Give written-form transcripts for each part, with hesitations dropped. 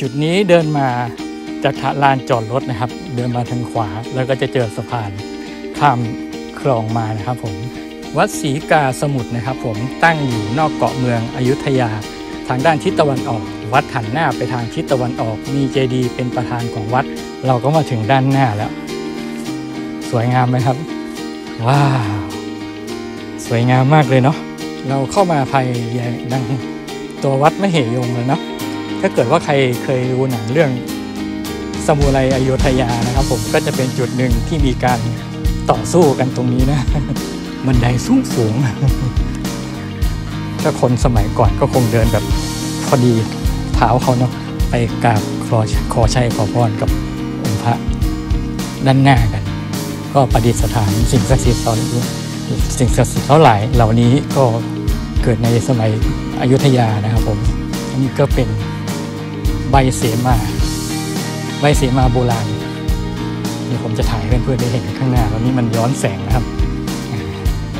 จุดนี้เดินมาจากลานจอดรถนะครับเดินมาทางขวาแล้วก็จะเจอสะพานข้ามคลองมานะครับผมวัดศรีกาสมุทรนะครับผมตั้งอยู่นอกเกาะเมืองอยุธยาทางด้านทิศตะวันออกวัดหันหน้าไปทางทิศตะวันออกมีเจดีย์เป็นประธานของวัดเราก็มาถึงด้านหน้าแล้วสวยงามไหมครับว้าวสวยงามมากเลยเนาะเราเข้ามาภายในดังตัววัดมเหยงค์เลยเนาะถ้าเกิดว่าใครเคยดูหนังเรื่องซามูไรอยุธยานะครับผมก็จะเป็นจุดหนึ่งที่มีการต่อสู้กันตรงนี้นะบันไดสูงถ้าคนสมัยก่อนก็คงเดินแบบพอดีเท้าเขาเนาะไปกราบขอชัยขอพรกับองค์พระด้านหน้ากันก็ประดิษฐานสิ่งศักดิ์สิทธิ์ตอนนี้สิ่งศักดิ์สิทธิ์เท่าไหร่เหล่านี้ก็เกิดในสมัยอยุธยานะครับผมอันนี้ก็เป็นใบเสมาโบราณนี่ผมจะถ่ายให้เพื่อนๆได้เห็นข้างหน้าตอนนี้มันย้อนแสงนะครับ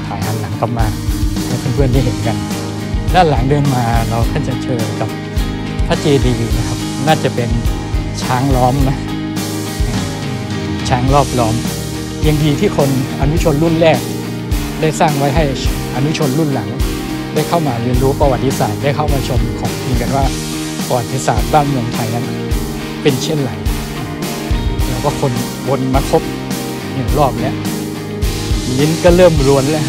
ถ่ายหันหลังกลับมาให้เพื่อนๆได้เห็นกันด้านหลังเดินมาเราก็จะเจอกับพระเจดีย์นะครับน่าจะเป็นช้างล้อมนะช้างรอบล้อมยังดีที่คนอนุชนรุ่นแรกได้สร้างไว้ให้อนุชนรุ่นหลังได้เข้ามาเรียนรู้ประวัติศาสตร์ได้เข้ามาชมของจริงกันว่าประวัติศาสตร์บ้านเมืองไทยนั้นเป็นเช่นไรเราก็คนวนมาครบหนึ่งรอบแล้วลิ้นก็เริ่มรวนแล้ว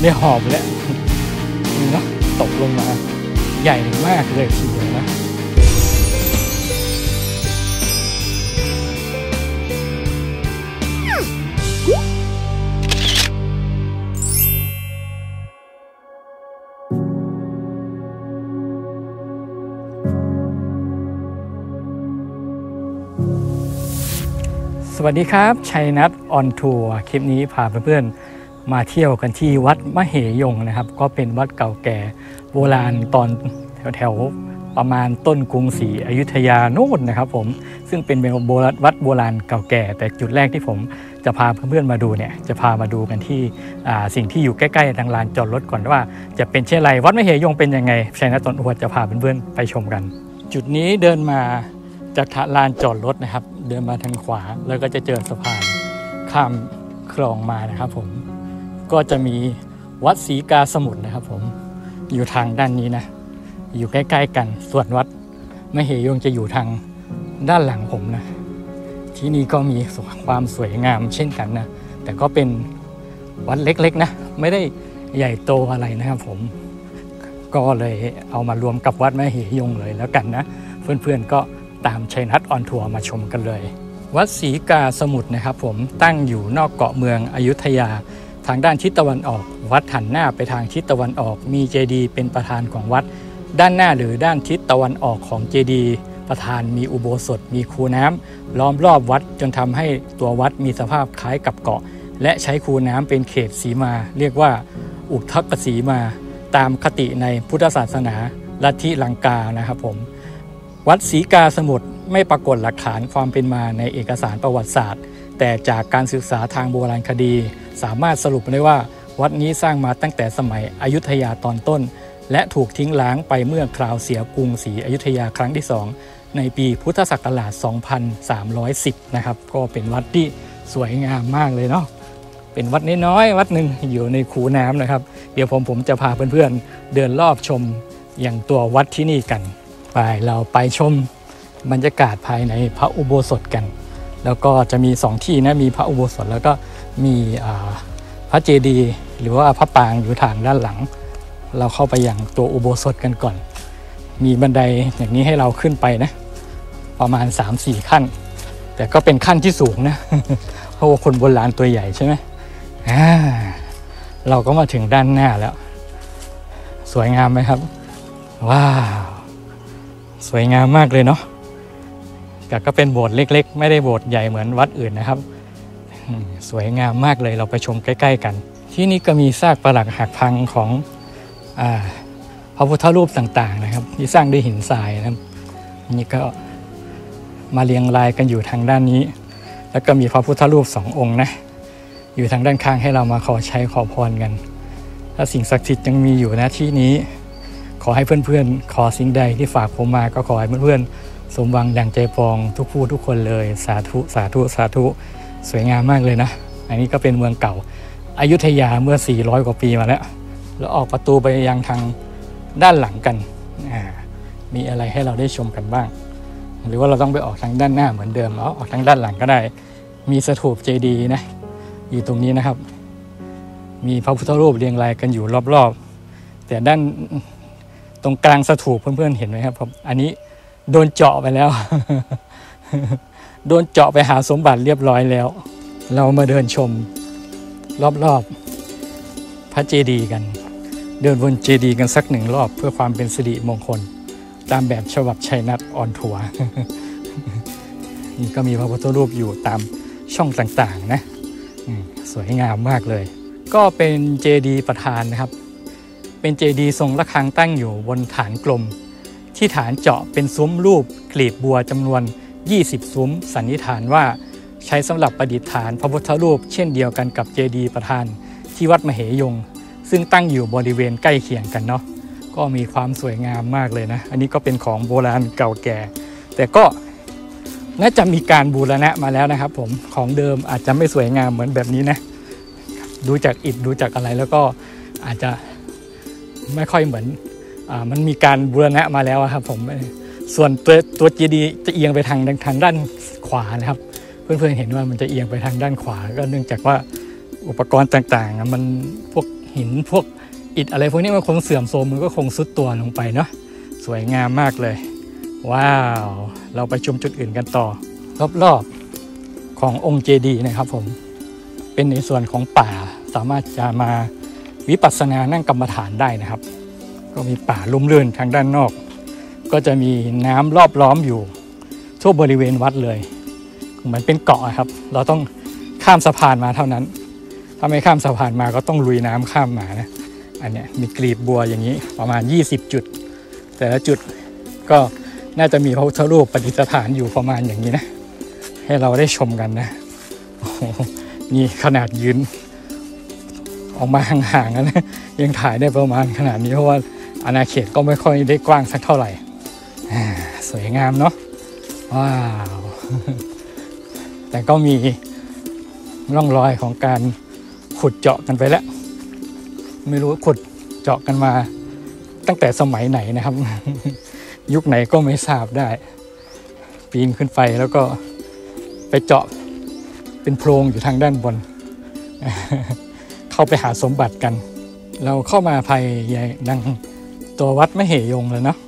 ไม่หอบแล้วนี่เนาะตกลงมาใหญ่มากเลยทีเดียวนะสวัสดีครับชัยนัทออนทัวร์คลิปนี้พาเพื่อนๆมาเที่ยวกันที่วัดมเหยงค์นะครับก็เป็นวัดเก่าแก่โบราณตอนแถวๆประมาณต้นกรุงศรีอยุธยาโน่นนะครับผมซึ่งเป็นวัดโบราณเก่าแก่แต่จุดแรกที่ผมจะพาเพื่อนๆมาดูเนี่ยจะพามาดูกันที่สิ่งที่อยู่ใกล้ๆทางลานจอดรถก่อนว่าจะเป็นเช่นไรวัดมเหยงค์เป็นยังไงชัยนัทออนทัวร์จะพาเพื่อนๆไปชมกันจุดนี้เดินมาจากลานจอดรถนะครับเดินมาทางขวาแล้วก็จะเจอสะพานข้ามคลองมานะครับผมก็จะมีวัดศรีกาสมุทรนะครับผมอยู่ทางด้านนี้นะอยู่ใกล้ๆกันส่วนวัดมเหยงค์จะอยู่ทางด้านหลังผมนะที่นี่ก็มีความสวยงามเช่นกันนะแต่ก็เป็นวัดเล็กๆนะไม่ได้ใหญ่โตอะไรนะครับผมก็เลยเอามารวมกับวัดมเหยงค์เลยแล้วกันนะเพื่อนๆก็ตามชัยนัทออนทัวร์มาชมกันเลยวัดศรีกาสมุทรนะครับผมตั้งอยู่นอกเกาะเมืองอยุธยาทางด้านทิศตะวันออกวัดหันหน้าไปทางทิศตะวันออกมีเจดีย์เป็นประธานของวัดด้านหน้าหรือด้านทิศตะวันออกของเจดีย์ประธานมีอุโบสถมีคูน้ำล้อมรอบวัดจนทำให้ตัววัดมีสภาพคล้ายกับเกาะและใช้คูน้ำเป็นเขตสีมาเรียกว่าอุทกสีมาตามคติในพุทธศาสนาลัทธิลังกานะครับผมวัดศรีกาสมุทรไม่ปรากฏหลักฐานความเป็นมาในเอกสารประวัติศาสตร์แต่จากการศึกษาทางโบราณคดีสามารถสรุปได้ว่าวัดนี้สร้างมาตั้งแต่สมัยอยุธยาตอนต้นและถูกทิ้งล้างไปเมื่อคราวเสียกรุงศรีอยุธยาครั้งที่2ในปีพุทธศักราช 2310 นะครับก็เป็นวัดที่สวยงามมากเลยเนาะเป็นวัดน้อยๆวัดหนึ่งอยู่ในคูน้ำนะครับเดี๋ยวผมจะพาเพื่อนๆเดินรอบชมอย่างตัววัดที่นี่กันไปเราไปชมบรรยากาศภายในพระอุโบสถกันแล้วก็จะมี2ที่นะมีพระอุโบสถแล้วก็มีพระเจดีย์หรือว่าพระปางอยู่ทางด้านหลังเราเข้าไปอย่างตัวอุโบสถกันก่อนมีบันไดอย่างนี้ให้เราขึ้นไปนะประมาณ 3-4 ขั้นแต่ก็เป็นขั้นที่สูงนะ เพราะว่าคนโบราณตัวใหญ่ใช่ไหมเราก็มาถึงด้านหน้าแล้วสวยงามไหมครับว้าวสวยงามมากเลยเนาะแต่ก็เป็นโบสถ์เล็กๆไม่ได้โบสถ์ใหญ่เหมือนวัดอื่นนะครับสวยงามมากเลยเราไปชมใกล้ๆกันที่นี่ก็มีซากปรักหักพังของพระพุทธรูปต่างๆนะครับที่สร้างด้วยหินทรายนะครับนี่ก็มาเรียงรายกันอยู่ทางด้านนี้แล้วก็มีพระพุทธรูป2องค์นะอยู่ทางด้านข้างให้เรามาขอชัยขอพรกันถ้าสิ่งศักดิ์สิทธิ์ยังมีอยู่นะที่นี้ ขอให้เพื่อนๆขอสิ่งใดที่ฝากผมมาก็ขอให้เพื่อนๆสมหวังอย่างใจปองทุกผู้ทุกคนเลยสาธุสาธุสาธุสวยงามมากเลยนะอันนี้ก็เป็นเมืองเก่าอยุธยาเมื่อ400กว่าปีมาแล้วแล้วออกประตูไปยังทางด้านหลังกันมีอะไรให้เราได้ชมกันบ้างหรือว่าเราต้องไปออกทางด้านหน้าเหมือนเดิมแล้วออกทางด้านหลังก็ได้มีสถูปเจดีย์นะอยู่ตรงนี้นะครับมีพระพุทธรูปเรียงรายกันอยู่รอบๆแต่ด้านตรงกลางสถูปเพื่อนๆเห็นไหมครับอันนี้โดนเจาะไปแล้ว โดนเจาะไปหาสมบัติเรียบร้อยแล้วเรามาเดินชมรอบๆพระเจดีย์กันเดินวนเจดีย์กันสักหนึ่งรอบเพื่อความเป็นสิริมงคลตามแบบฉบับชัยนัทออนทัวร์ นี่ก็มีพระพุทธรูปอยู่ตามช่องต่างๆนะสวยงามมากเลยก็เป็นเจดีย์ประธานนะครับเป็นเจดีย์ทรงระฆังตั้งอยู่บนฐานกลมที่ฐานเจาะเป็นซุ้มรูปกลีบบัวจำนวน20ซุ้มสันนิษฐานว่าใช้สำหรับประดิษฐานพระพุทธรูปเช่นเดียวกันกับเจดีย์ประธานที่วัดมเหยงค์ซึ่งตั้งอยู่บริเวณใกล้เคียงกันเนาะก็มีความสวยงามมากเลยนะอันนี้ก็เป็นของโบราณเก่าแก่แต่ก็น่าจะมีการบูรณะมาแล้วนะครับผมของเดิมอาจจะไม่สวยงามเหมือนแบบนี้นะดูจากอิฐดูจากอะไรแล้วก็อาจจะไม่ค่อยเหมือนมันมีการบูรณะมาแล้วครับผมส่วนตัวเจดีย์จะเอียงไปทางด้านขวานะครับเพื่อนๆเห็นว่ามันจะเอียงไปทางด้านขวาก็เนื่องจากว่าอุปกรณ์ต่างๆมันพวกหินพวกอิฐอะไรพวกนี้มันคงเสื่อมโทรมมันก็คงทรุดตัวลงไปเนาะสวยงามมากเลยว้าวเราไปชมจุดอื่นกันต่อรอบๆขององค์เจดีย์นะครับผมเป็นในส่วนของป่าสามารถจะมาวิปัสสนานั่งกรรมฐานได้นะครับก็มีป่าลุ่มลื่นทางด้านนอกก็จะมีน้ำรอบล้อมอยู่ทั่วบริเวณวัดเลยเหมือนเป็นเกาะครับเราต้องข้ามสะพานมาเท่านั้นถ้าไม่ข้ามสะพานมาก็ต้องลุยน้ำข้ามมานะอันนี้มีกลีบบัวอย่างนี้ประมาณ20จุดแต่ละจุดก็น่าจะมีพระพุทธรูปประดิษฐานอยู่ประมาณอย่างนี้นะให้เราได้ชมกันนะนี่ขนาดยืนออกมาห่างๆนะยังถ่ายได้ประมาณขนาดนี้เพราะว่าอาณาเขตก็ไม่ค่อยได้กว้างสักเท่าไหร่สวยงามเนาะว้าวแต่ก็มีร่องรอยของการขุดเจาะกันไปแล้วไม่รู้ขุดเจาะกันมาตั้งแต่สมัยไหนนะครับยุคไหนก็ไม่ทราบได้ปีนขึ้นไปแล้วก็ไปเจาะเป็นโพรงอยู่ทางด้านบนเข้าไปหาสมบัติกันเราเข้ามาภายในดังตัววัดมเหยงค์แล้วเนาะ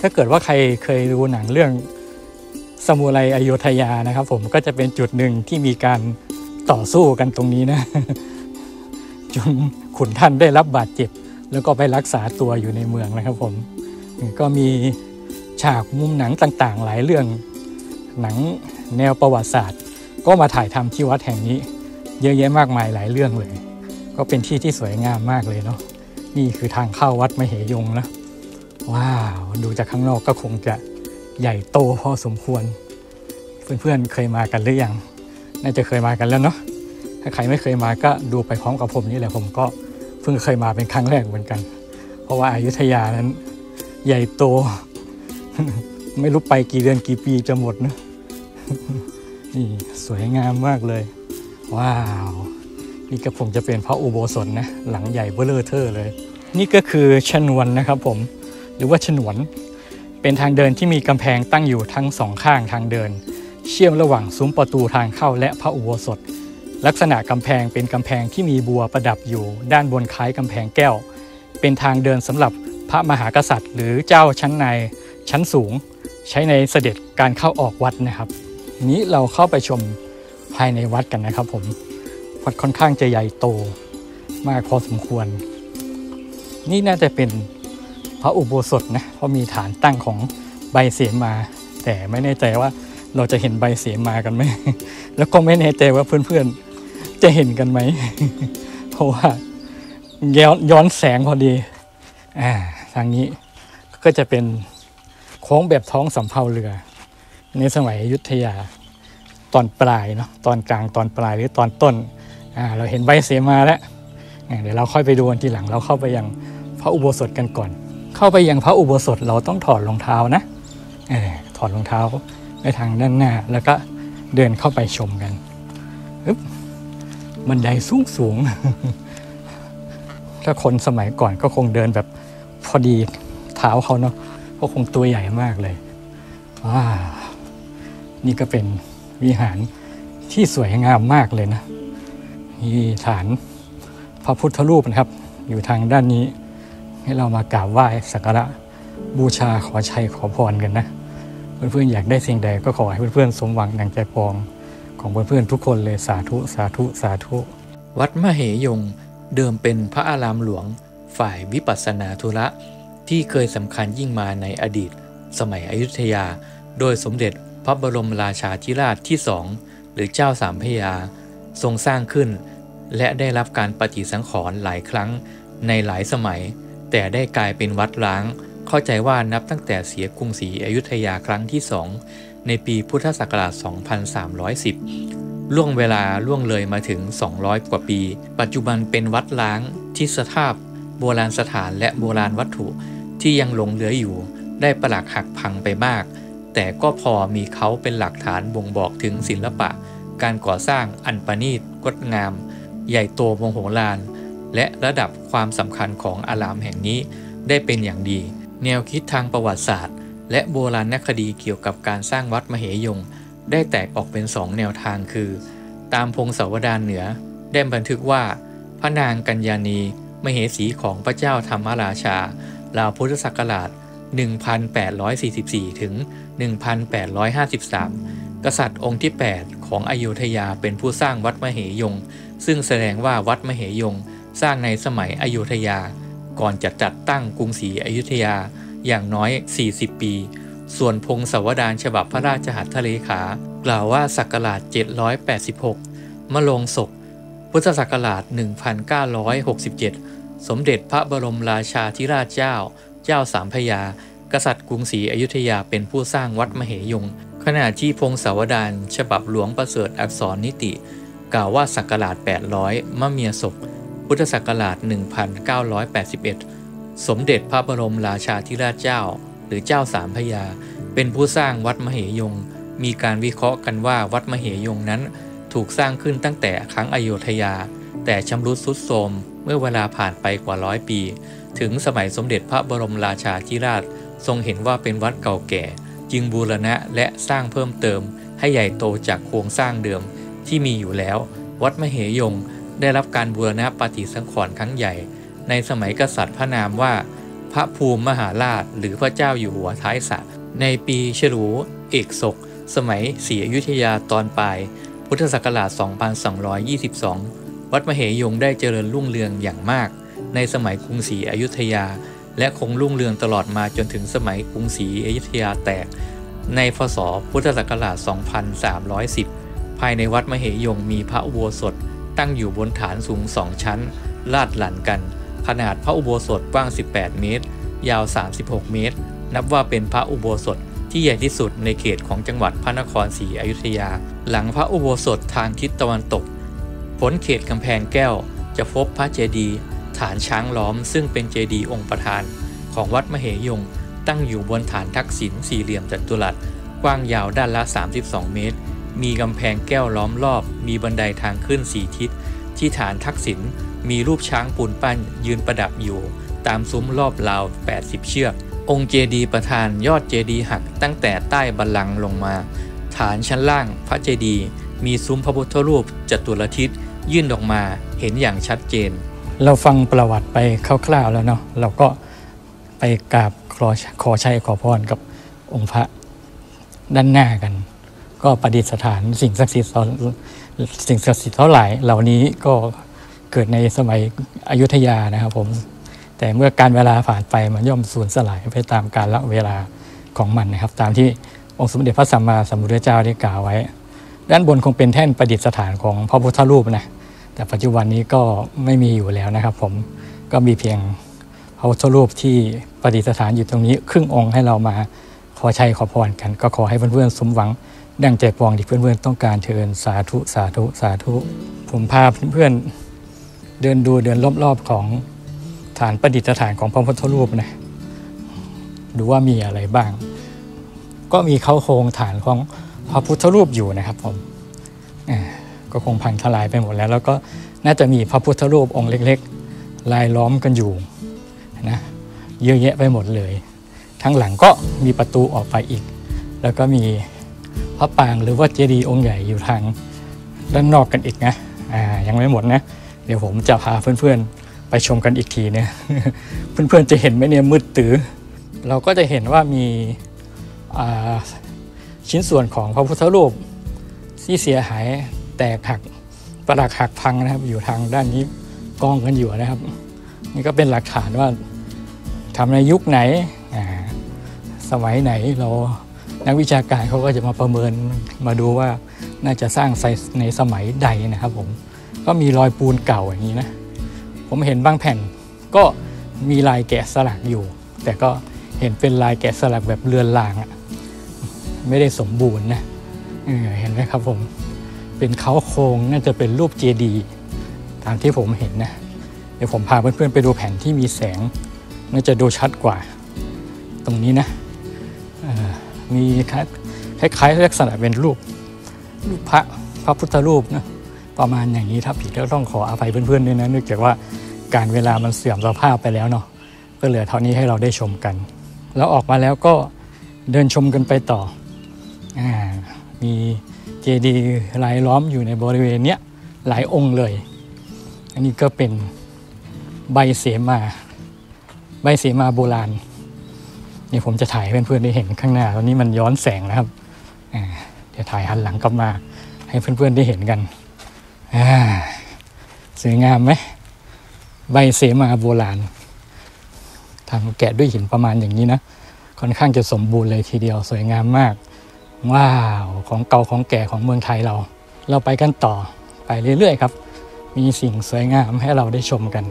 ถ้าเกิดว่าใครเคยดูหนังเรื่องซามูไรอโยธยานะครับผมก็จะเป็นจุดหนึ่งที่มีการต่อสู้กันตรงนี้นะจนขุนท่านได้รับบาดเจ็บแล้วก็ไปรักษาตัวอยู่ในเมืองนะครับผมก็มีฉากมุมหนังต่างๆหลายเรื่องหนังแนวประวัติศาสตร์ก็มาถ่ายทำที่วัดแห่งนี้เยอะแยะมากมายหลายเรื่องเลยก็เป็นที่ที่สวยงามมากเลยเนาะนี่คือทางเข้าวัดมเหยงค์นะว้าวดูจากข้างนอกก็คงจะใหญ่โตพอสมควรเพื่อนๆเคยมากันหรือยังน่าจะเคยมากันแล้วเนาะถ้าใครไม่เคยมาก็ดูไปพร้อมกับผมนี่แหละผมก็เพิ่งเคยมาเป็นครั้งแรกเหมือนกันเพราะว่าอยุธยานั้นใหญ่โต ไม่รู้ไปกี่เดือนกี่ปีจะหมดนะ นี่สวยงามมากเลยว้าวนี่ก็ผมจะเป็นพระอุโบสถนะหลังใหญ่เบ้อเร่อเท่อเลยนี่ก็คือฉนวนนะครับผมหรือว่าฉนวนเป็นทางเดินที่มีกำแพงตั้งอยู่ทั้งสองข้างทางเดินเชื่อมระหว่างซุ้มประตูทางเข้าและพระอุโบสถลักษณะกำแพงเป็นกำแพงที่มีบัวประดับอยู่ด้านบนคล้ายกำแพงแก้วเป็นทางเดินสำหรับพระมหากษัตริย์หรือเจ้าชั้นในชั้นสูงใช้ในเสด็จการเข้าออกวัดนะครับนี้เราเข้าไปชมภายในวัดกันนะครับผมวัดค่อนข้างจะใหญ่โตมากพอสมควรนี่น่าจะเป็นพระอุโบสถนะเพราะมีฐานตั้งของใบเสมาแต่ไม่แน่ใจว่าเราจะเห็นใบเสมากันไหมแล้วก็ไม่แน่ใจว่าเพื่อนๆจะเห็นกันไหม เพราะว่าย้อนแสงพอดีทางนี้ก็จะเป็นโค้งแบบท้องสำเภาเรือในสมัยอยุธยาตอนปลายเนาะตอนกลางตอนปลายหรือตอนต้นเราเห็นใบเสมาแล้วเดี๋ยวเราค่อยไปดูกันทีหลังเราเข้าไปยังพระอุโบสถกันก่อน เข้าไปยังพระอุโบสถเราต้องถอดรองเท้านะถอดรองเท้าไปทางด้านหน้าแล้วก็เดินเข้าไปชมกันบันไดสูงถ้าคนสมัยก่อนก็คงเดินแบบพอดีเท้าเขาเนาะก็คงตัวใหญ่มากเลยนี่ก็เป็นวิหารที่สวยงามมากเลยนะมีฐานพระพุทธรูปนะครับอยู่ทางด้านนี้ให้เรามากราบไหว้สักการะบูชาขอชัยขอพรกันนะเพื่อนๆอยากได้สิ่งใดก็ขอให้เพื่อนๆสมหวังดังใจปรารถนาของเพื่อนๆทุกคนเลยสาธุสาธุสาธุวัดมเหยงค์เดิมเป็นพระอารามหลวงฝ่ายวิปัสสนาธุระที่เคยสำคัญยิ่งมาในอดีตสมัยอยุธยาโดยสมเด็จพระบรมราชาธิราชที่สองหรือเจ้าสามพระยาทรงสร้างขึ้นและได้รับการปฏิสังขรณ์หลายครั้งในหลายสมัยแต่ได้กลายเป็นวัดร้างเข้าใจว่านับตั้งแต่เสียกรุงศรีอยุธยาครั้งที่สองในปีพุทธศักราช 2310 ล่วงเวลาล่วงเลยมาถึง200กว่าปีปัจจุบันเป็นวัดล้างที่สภาพโบราณสถานและโบราณวัตถุที่ยังหลงเหลืออยู่ได้ปรักหักพังไปมากแต่ก็พอมีเขาเป็นหลักฐานบ่งบอกถึงศิลปะการก่อสร้างอันประณีตงดงามใหญ่โตมโหฬารและระดับความสำคัญของอารามแห่งนี้ได้เป็นอย่างดีแนวคิดทางประวัติศาสตร์และโบราณคดีเกี่ยวกับการสร้างวัดมเหยงค์ได้แตกออกเป็น2แนวทางคือตามพงศาวดารเหนือได้บันทึกว่าพระนางกัญญาณีมเหสีของพระเจ้าธรรมราชาราวพุทธศักราช 1844 ถึง 1853 กษัตริย์องค์ที่ 8 ของอยุธยาเป็นผู้สร้างวัดมเหยงค์ซึ่งแสดงว่าวัดมเหยงค์สร้างในสมัยอยุธยาก่อนจะจัดตั้งกรุงศรีอยุธยาอย่างน้อย40ปีส่วนพงศาวดารฉบับพระราชหัตถเลขากล่าวว่าศักราช786มะโรงศพพุทธศักราช1967สมเด็จพระบรมราชาธิราชเจ้าสามพระยากษัตริย์กรุงศรีอยุธยาเป็นผู้สร้างวัดมเหยงค์ขณะที่พงศาวดารฉบับหลวงประเสริฐอักษรนิติกล่าวว่าศักราช800มะเมียศพพุทธศักราช1981สมเด็จพระบรมราชาธิราชเจ้าหรือเจ้าสามพระยาเป็นผู้สร้างวัดมเหยงค์มีการวิเคราะห์กันว่าวัดมเหยงค์นั้นถูกสร้างขึ้นตั้งแต่ครั้งอโยธยาแต่ชำรุดทรุดโทรมเมื่อเวลาผ่านไปกว่า100ปีถึงสมัยสมเด็จพระบรมราชาธิราชทรงเห็นว่าเป็นวัดเก่าแก่จึงบูรณะและสร้างเพิ่มเติมให้ใหญ่โตจากโครงสร้างเดิมที่มีอยู่แล้ววัดมเหยงค์ได้รับการบูรณะปฏิสังขรณ์ครั้งใหญ่ในสมัยกษัตริย์พระนามว่าพระภูมิมหาราชหรือพระเจ้าอยู่หัวท้ายสระในปีฉลูเอกศกสมัยศรีอยุธยาตอนปลายพุทธศักราช 2222 วัดมเหยงค์ได้เจริญรุ่งเรืองอย่างมากในสมัยกรุงศรีอยุธยาและคงรุ่งเรืองตลอดมาจนถึงสมัยกรุงศรีอยุธยาแตกในพ.ศ.พุทธศักราช 2310 ภายในวัดมเหยงค์มีพระอุโบสถตั้งอยู่บนฐานสูง2ชั้นลาดหลั่นกันขนาดพระอุโบสถกว้าง18เมตรยาว36เมตรนับว่าเป็นพระอุโบสถที่ใหญ่ที่สุดในเขตของจังหวัดพระนครศรีอยุธยาหลังพระอุโบสถทางทิศตะวันตกพ้นเขตกำแพงแก้วจะพบพระเจดีย์ฐานช้างล้อมซึ่งเป็นเจดีย์องค์ประธานของวัดมเหยงค์ตั้งอยู่บนฐานทักษิณสี่เหลี่ยมจัตุรัสกว้างยาวด้านละ32เมตรมีกำแพงแก้วล้อมรอบมีบันไดทางขึ้น4ทิศที่ฐานทักษิณมีรูปช้างปูนปั้นยืนประดับอยู่ตามซุ้มรอบราว80เชือกองค์เจดีย์ประธานยอดเจดีย์หักตั้งแต่ใต้บัลลังก์ลงมาฐานชั้นล่างพระเจดีย์มีซุ้มพระพุทธรูปจัตุรทิศยื่นออกมาเห็นอย่างชัดเจนเราฟังประวัติไปคร่าวๆแล้วเนาะเราก็ไปกราบขอชัยขอพรกับองค์พระด้านหน้ากันก็ประดิษฐานสิ่งศักดิ์สิทธิ์เท่าไหร่เหล่านี้ก็เกิดในสมัยอยุธยานะครับผมแต่เมื่อการเวลาผ่านไปมันย่อมสูญสลายไปตามกาลเวลาของมันนะครับตามที่องค์สมเด็จพระสัมมาสัมพุทธเจ้าได้กล่าวไว้ด้านบนคงเป็นแท่นประดิษฐานของพระพุทธรูปนะแต่ปัจจุบันนี้ก็ไม่มีอยู่แล้วนะครับผมก็มีเพียงพระพุทธรูปที่ประดิษฐานอยู่ตรงนี้ครึ่งองค์ให้เรามาขอชัยขอพรกันก็ขอให้เพื่อนๆสมหวังดังใจปรารถนาที่เพื่อนๆต้องการเทินสาธุสาธุสาธุผมพาเพื่อนเดินรอบๆของฐานประดิษฐานของพระพุทธรูปนะ ดูว่ามีอะไรบ้างก็มีเขาโครงฐานของพระพุทธรูปอยู่นะครับผมก็คงพังทลายไปหมดแล้วแล้วก็น่าจะมีพระพุทธรูปองค์เล็กๆรายล้อมกันอยู่นะเยอะแยะไปหมดเลยทั้งหลังก็มีประตูออกไปอีกแล้วก็มีพระปางหรือว่าเจดีย์องค์ใหญ่อยู่ทางด้านนอกกันอีกนะยังไม่หมดนะเดี๋ยวผมจะพาเพื่อนๆไปชมกันอีกทีเนี่ย เพื่อนๆจะเห็นไหมเนี่ยมืดตื้อเราก็จะเห็นว่ามีชิ้นส่วนของพระพุทธรูปที่เสียหายแตกหักประดักหักพังนะครับอยู่ทางด้านนี้กองกันอยู่นะครับนี่ก็เป็นหลักฐานว่าทำในยุคไหนสมัยไหนเรานักวิชาการเขาก็จะมาประเมินมาดูว่าน่าจะสร้างในสมัยใดนะครับผมก็มีรอยปูนเก่าอย่างนี้นะผมเห็นบางแผ่นก็มีลายแกะสลักอยู่แต่ก็เห็นเป็นลายแกะสลักแบบเลือนลางไม่ได้สมบูรณ์นะเห็นไหมครับผมเป็นเค้าโครงน่าจะเป็นรูปเจดีย์ตามที่ผมเห็นนะเดี๋ยวผมพาเพื่อนๆไปดูแผ่นที่มีแสงน่าจะดูชัดกว่าตรงนี้นะมีคล้ายๆลักษณะเป็นรูปพระพุทธรูปนะประมาณอย่างนี้ถ้าผิดก็ต้องขออภัยเพื่อนๆด้วยนะเนื่องจากว่าการเวลามันเสื่อมสภาพไปแล้วเนาะก็เหลือเท่านี้ให้เราได้ชมกันแล้วออกมาแล้วก็เดินชมกันไปต่อมีเจดีย์รายล้อมอยู่ในบริเวณเนี้ยหลายองค์เลยอันนี้ก็เป็นใบเสมาโบราณนี่ผมจะถ่ายให้เพื่อนๆได้เห็นข้างหน้าตอนนี้มันย้อนแสงนะครับเดี๋ยวถ่ายหันหลังกลับมาให้เพื่อนๆได้เห็นกันสวยงามไหมใบเสมาโบราณทำแกะด้วยหินประมาณอย่างนี้นะค่อนข้างจะสมบูรณ์เลยทีเดียวสวยงามมากว้าวของเก่าของแก่ของเมืองไทยเราไปกันต่อไปเรื่อยๆครับมีสิ่งสวยงามให้เราได้ชมกัน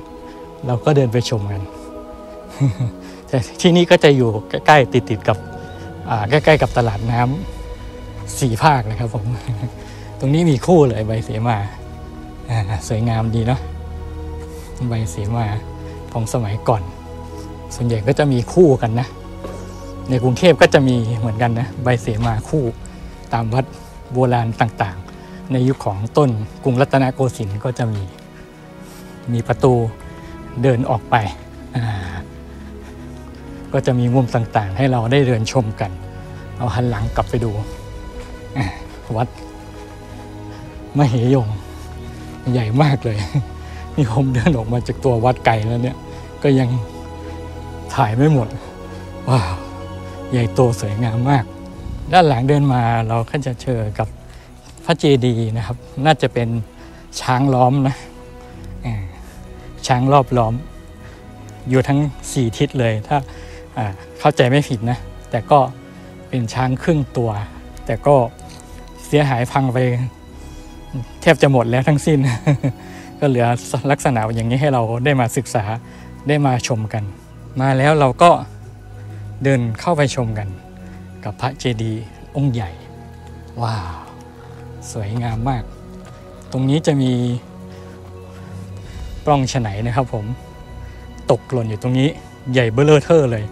เราก็เดินไปชมกัน แต่ที่นี่ก็จะอยู่ใกล้ๆติดกับใกล้ๆกับตลาดน้ำสี่ภาคนะครับผม ตรงนี้มีคู่เลยใบเสมาสวยงามดีเนาะใบเสมาของสมัยก่อนส่วนใหญ่ก็จะมีคู่กันนะในกรุงเทพก็จะมีเหมือนกันนะใบเสมาคู่ตามวัดโบราณต่างๆในยุคของต้นกรุงรัตนโกสินทร์ก็จะมีประตูเดินออกไปก็จะมีมุมต่างๆให้เราได้เดินชมกันเอาหันหลังกลับไปดูวัดมเหยงค์ใหญ่มากเลยนี่ผมเดินออกมาจากตัววัดไกลแล้วเนี่ยก็ยังถ่ายไม่หมดว้าวใหญ่โตสวยงามมากด้านหลังเดินมาเราก็จะเจอกับพระเจดีย์นะครับน่าจะเป็นช้างล้อมนะช้างรอบล้อมอยู่ทั้ง4ทิศเลยถ้าเข้าใจไม่ผิดนะแต่ก็เป็นช้างครึ่งตัวแต่ก็เสียหายพังไปแทบจะหมดแล้วทั้งสิ้น ก็เหลือลักษณะอย่างนี้ให้เราได้มาศึกษาได้มาชมกันมาแล้วเราก็เดินเข้าไปชมกันกับพระเจดีย์องค์ใหญ่ว้าวสวยงามมากตรงนี้จะมีปล้องฉไนนะครับผมตกหล่นอยู่ตรงนี้ใหญ่เบ้อเร่อเท่อเลย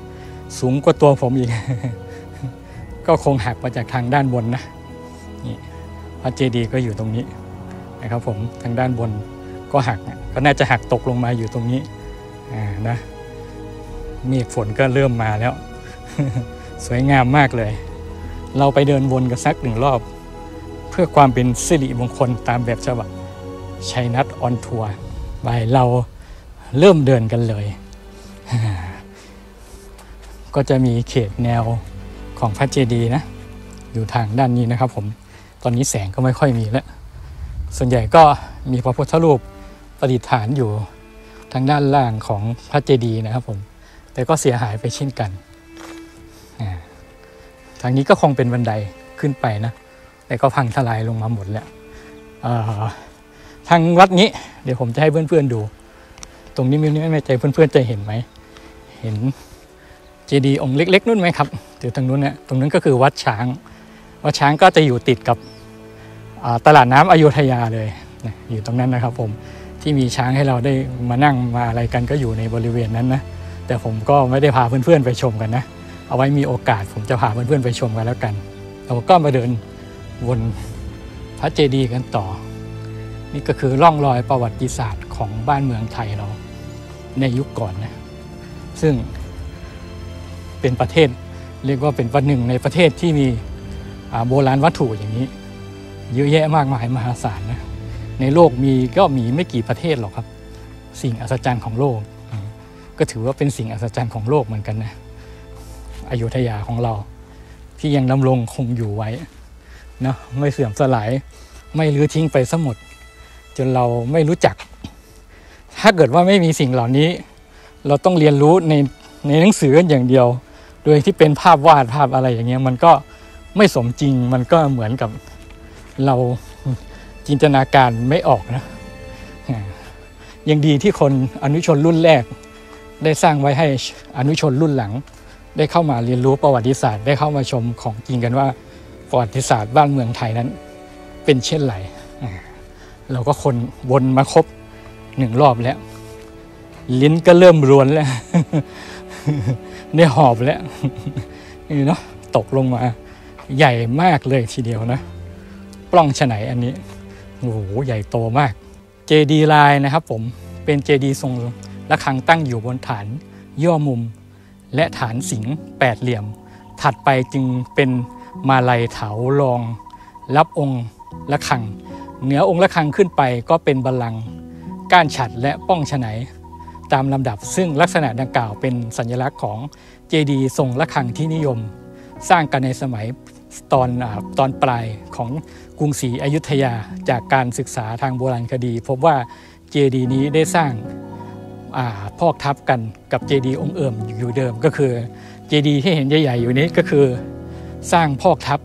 สูงกว่าตัวผมอีก ก็คงหักมาจากทางด้านบนนะนี่พระเจดีย์ก็อยู่ตรงนี้นะครับผมทางด้านบนก็หักก็น่าจะหักตกลงมาอยู่ตรงนี้นะเมฆฝนก็เริ่มมาแล้ว สวยงามมากเลยเราไปเดินวนกันสักหนึ่งรอบเพื่อความเป็นสิริมงคลตามแบบฉบับชัยนัทออนทัวร์ไปเราเริ่มเดินกันเลย ก็จะมีเขตแนวของพระเจดีย์นะอยู่ทางด้านนี้นะครับผมตอนนี้แสงก็ไม่ค่อยมีแล้วส่วนใหญ่ก็มีพระพุทธรูปประดิษฐานอยู่ทางด้านล่างของพระเจดีย์นะครับผมแต่ก็เสียหายไปเช่นกันทางนี้ก็คงเป็นบันไดขึ้นไปนะแต่ก็พังทลายลงมาหมดแล้วทางวัดนี้เดี๋ยวผมจะให้เพื่อนๆดูตรงนี้ไม่แน่ใจเพื่อนๆจะเห็นไหมเห็นเจดีย์องค์เล็กๆนู่นไหมครับอยู่ทางนู้นนะตรงนั้นก็คือวัดช้างก็จะอยู่ติดกับตลาดน้ำอโยธยาเลยอยู่ตรงนั้นนะครับผมที่มีช้างให้เราได้มานั่งมาอะไรกันก็อยู่ในบริเวณนั้นนะแต่ผมก็ไม่ได้พาเพื่อนๆไปชมกันนะ เอาไว้มีโอกาสผมจะพาเพื่อนๆไปชมกันแล้วกันเราก็มาเดินวนพระเจดีย์กันต่อนี่ก็คือร่องรอยประวัติศาสตร์ของบ้านเมืองไทยเราในยุคก่อนนะซึ่งเป็นประเทศเรียกว่าเป็นประเทศหนึ่งในประเทศที่มีโบราณวัตถุอย่างนี้เยอะแยะมากมายมหาศาลนะในโลกมีก็มีไม่กี่ประเทศหรอกครับสิ่งอัศจรรย์ของโลกก็ถือว่าเป็นสิ่งอัศจรรย์ของโลกเหมือนกันนะอยุธยาของเราที่ยังดำรงคงอยู่ไว้นะไม่เสื่อมสลายไม่รื้อทิ้งไปซะหมดจนเราไม่รู้จักถ้าเกิดว่าไม่มีสิ่งเหล่านี้เราต้องเรียนรู้ในหนังสือกันอย่างเดียวโดยที่เป็นภาพวาดภาพอะไรอย่างเงี้ยมันก็ไม่สมจริงมันก็เหมือนกับเราจินตนาการไม่ออกนะยังดีที่คนอนุชนรุ่นแรกได้สร้างไว้ให้อนุชนรุ่นหลังได้เข้ามาเรียนรู้ประวัติศาสตร์ได้เข้ามาชมของจริงกันว่าประวัติศาสตร์บ้านเมืองไทยนั้นเป็นเช่นไรเราก็คนวนมาครบหนึ่งรอบแล้วลิ้นก็เริ่มรวนแล้วได้หอบแล้วนี่เนาะตกลงมาใหญ่มากเลยทีเดียวนะปล้องฉไนอันนี้โอ้โหใหญ่โตมากเจดีลายนะครับผมเป็นเจดีทรงระฆังตั้งอยู่บนฐานย่อมุมและฐานสิงแปดเหลี่ยมถัดไปจึงเป็นมาลัยเถาลองรับองค์ระฆังเหนือองค์ระฆังขึ้นไปก็เป็นบัลลังก์ก้านฉัตรและป้องฉไนตามลำดับซึ่งลักษณะดังกล่าวเป็นสัญลักษณ์ของเจดีทรงระฆังที่นิยมสร้างกันในสมัยตอนปลายของกรุงศรีอยุธยาจากการศึกษาทางโบราณคดีพบว่าเจดีนี้ได้สร้างพอกทับกันกับเจดีองค์เอิ่มอยู่เดิมก็คือเจดีที่เห็นใหญ่ๆอยู่นี้ก็คือสร้างพอกทับ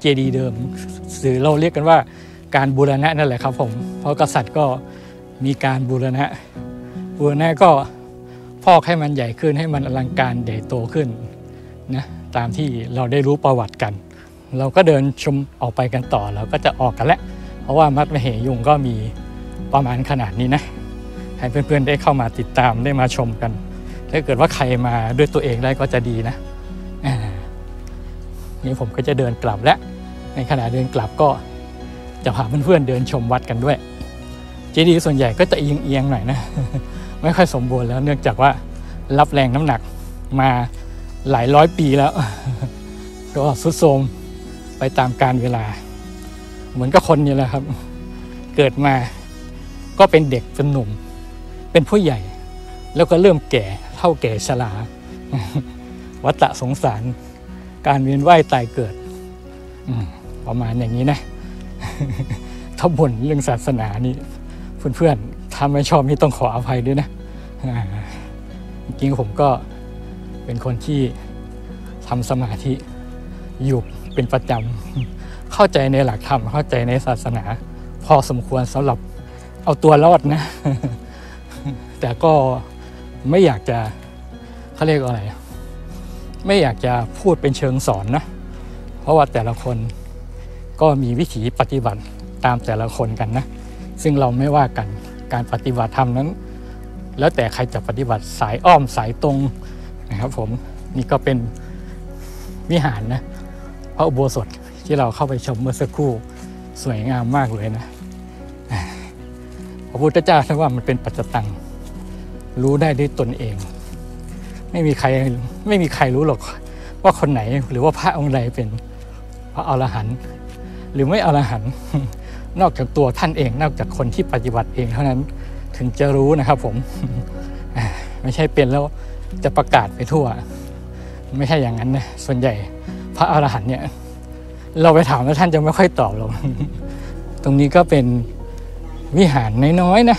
เจดีเดิมสื่อเราเรียกกันว่าการบูรณะนั่นแหละครับผมเพราะกษัตริย์ก็มีการบูรณะก็พอกให้มันใหญ่ขึ้นให้มันอลังการใหญ่โตขึ้นนะตามที่เราได้รู้ประวัติกันเราก็เดินชมออกไปกันต่อเราก็จะออกกันแล้วเพราะว่ามัดมเหยงก็มีประมาณขนาดนี้นะให้เพื่อนๆได้เข้ามาติดตามได้มาชมกันถ้าเกิดว่าใครมาด้วยตัวเองได้ก็จะดีนะนี่ผมก็จะเดินกลับแล้วในขณะเดินกลับก็จะพาเพื่อนๆเดินชมวัดกันด้วยเจดีย์ส่วนใหญ่ก็จะเอียงๆหน่อยนะไม่ค่อยสมบูรณ์แล้วเนื่องจากว่ารับแรงน้ำหนักมาหลายร้อยปีแล้วก็ทรุดโทรมไปตามกาลเวลาเหมือนกับคนนี่แหละครับเกิดมาก็เป็นเด็กเป็นหนุ่มเป็นผู้ใหญ่แล้วก็เริ่มแก่เฒ่าแก่ชราวัฏสงสารการเวียนว่ายตายเกิดประมาณอย่างนี้นะถ้าบ่นเรื่องศาสนานี่เพื่อนๆถ้าไม่ชอบนี่ต้องขออภัยด้วยนะจริงๆผมก็เป็นคนที่ทำสมาธิอยู่เป็นประจำเข้าใจในหลักธรรมเข้าใจในศาสนาพอสมควรสำหรับเอาตัวรอดนะแต่ก็ไม่อยากจะเขาเรียกอะไรไม่อยากจะพูดเป็นเชิงสอนนะเพราะว่าแต่ละคนก็มีวิถีปฏิบัติตามแต่ละคนกันนะซึ่งเราไม่ว่ากันการปฏิบัติธรรมนั้นแล้วแต่ใครจะปฏิบัติสายอ้อมสายตรงนะครับผมนี่ก็เป็นวิหารนะพระอุโบสถที่เราเข้าไปชมเมื่อสักครู่สวยงามมากเลยนะพระพุทธเจ้าท่านว่ามันเป็นปัจจตังรู้ได้ด้วยตนเองไม่มีใครรู้หรอกว่าคนไหนหรือว่าพระองค์ใดเป็นพระอรหันต์หรือไม่อรหันต์นอกจากตัวท่านเองนอกจากคนที่ปฏิบัติเองเท่านั้นถึงจะรู้นะครับผมไม่ใช่เป็นแล้วจะประกาศไปทั่วไม่ใช่อย่างนั้นนะส่วนใหญ่พระอรหันต์เนี่ยเราไปถามแล้วท่านจะไม่ค่อยตอบเราตรงนี้ก็เป็นวิหารน้อยๆนะ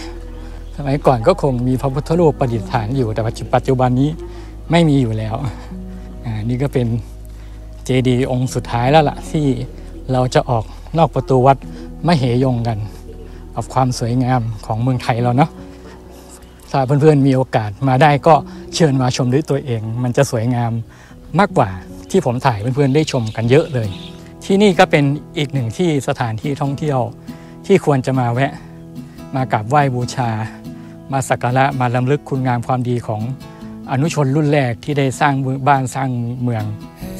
สมัยก่อนก็คงมีพระพุทธรูปประดิษฐานอยู่แต่ปัจจุบันนี้ไม่มีอยู่แล้วนี่ก็เป็นเจดีย์องค์สุดท้ายแล้วล่ะที่เราจะออกนอกประตูวัดมเหยงกันกับความสวยงามของเมืองไทยเราเนาะถ้าเพื่อนๆมีโอกาสมาได้ก็เชิญมาชมด้วยตัวเองมันจะสวยงามมากกว่าที่ผมถ่ายเพื่อนๆได้ชมกันเยอะเลยที่นี่ก็เป็นอีกหนึ่งที่สถานที่ท่องเที่ยวที่ควรจะมาแวะมากราบไหว้บูชามาสักการะมาลำลึกคุณงามความดีของ อนุชนรุ่นแรกที่ได้สร้างบ้านสร้างเมือง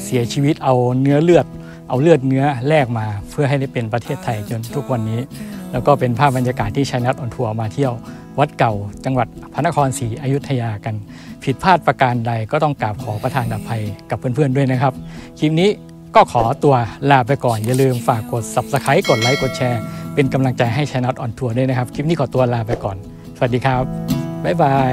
เสียชีวิตเอาเนื้อเลือดเอาเลือดเนื้อแลกมาเพื่อให้ได้เป็นประเทศไทยจนทุกวันนี้แล้วก็เป็นภาพบรรยากาศที่ชัยนัทออนทัวร์มาเที่ยววัดเก่าจังหวัดพระนครศรีอยุธยากันผิดพลาดประการใดก็ต้องกราบขอประทานอภัยกับเพื่อนๆด้วยนะครับคลิปนี้ก็ขอตัวลาไปก่อนอย่าลืมฝากกด Subscribe กดไลค์กดแชร์เป็นกำลังใจให้ชัยนัทออนทัวร์ด้วยนะครับคลิปนี้ขอตัวลาไปก่อนสวัสดีครับบ๊ายบาย